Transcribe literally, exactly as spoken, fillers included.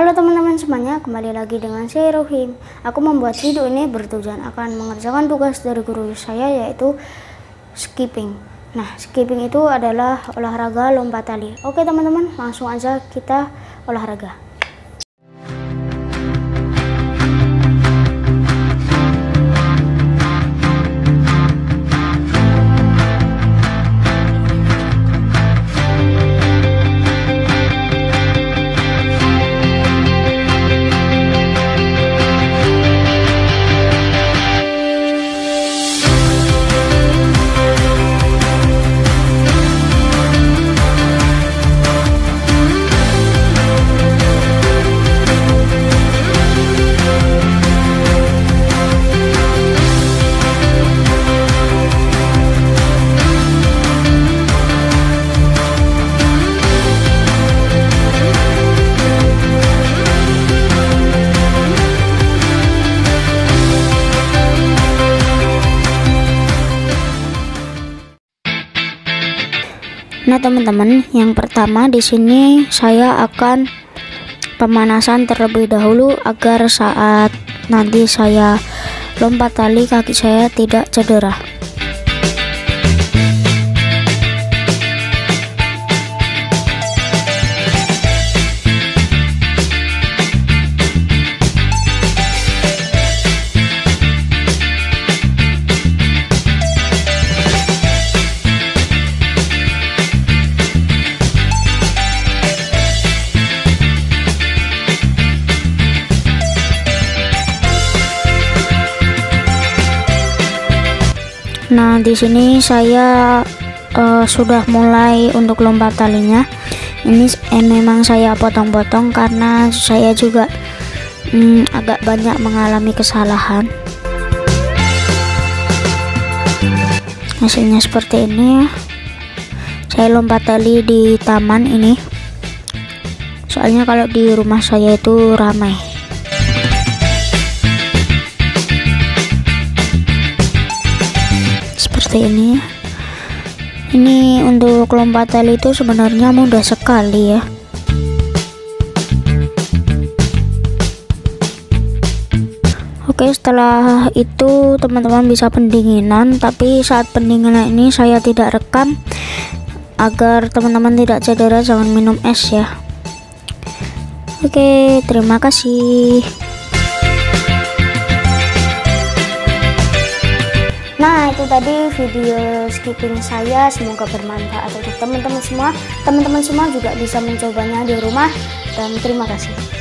Halo teman-teman semuanya, kembali lagi dengan saya Rohim. Aku membuat video ini bertujuan akan mengerjakan tugas dari guru saya, yaitu skipping. Nah, skipping itu adalah olahraga lompat tali. Oke teman-teman, langsung aja kita olahraga. Nah teman-teman, yang pertama di sini saya akan pemanasan terlebih dahulu agar saat nanti saya lompat tali kaki saya tidak cedera. Nah, di sini saya uh, sudah mulai untuk lompat talinya. Ini eh, memang saya potong-potong karena saya juga mm, agak banyak mengalami kesalahan. Hasilnya seperti ini ya. Saya lompat tali di taman ini. Soalnya kalau di rumah saya itu ramai. Ini ini untuk lompat tali itu sebenarnya mudah sekali ya. Oke, setelah itu teman-teman bisa pendinginan, tapi saat pendinginan ini saya tidak rekam agar teman-teman tidak cedera. Jangan minum es ya. Oke, terima kasih. Nah, itu tadi video skipping saya, semoga bermanfaat untuk teman-teman semua. Teman-teman semua juga bisa mencobanya di rumah, dan terima kasih.